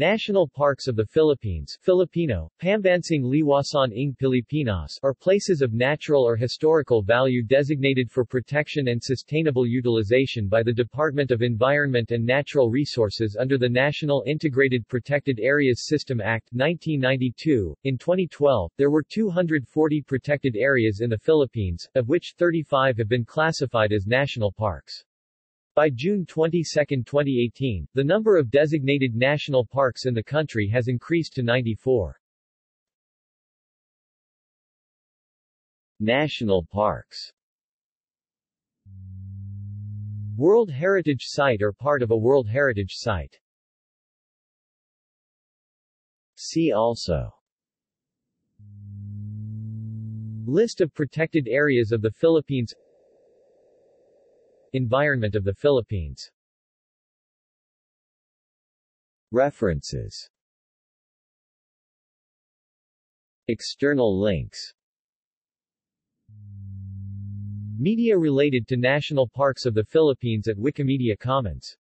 National parks of the Philippines Filipino, Pambansang Liwasan ng Pilipinas are places of natural or historical value designated for protection and sustainable utilization by the Department of Environment and Natural Resources under the National Integrated Protected Areas System Act, 1992. In 2012, there were 240 protected areas in the Philippines, of which 35 have been classified as national parks. By June 22, 2018, the number of designated national parks in the country has increased to 94. National parks. World Heritage Site or part of a World Heritage Site. See also: List of protected areas of the Philippines, Environment of the Philippines. References. External links. Media related to National Parks of the Philippines at Wikimedia Commons.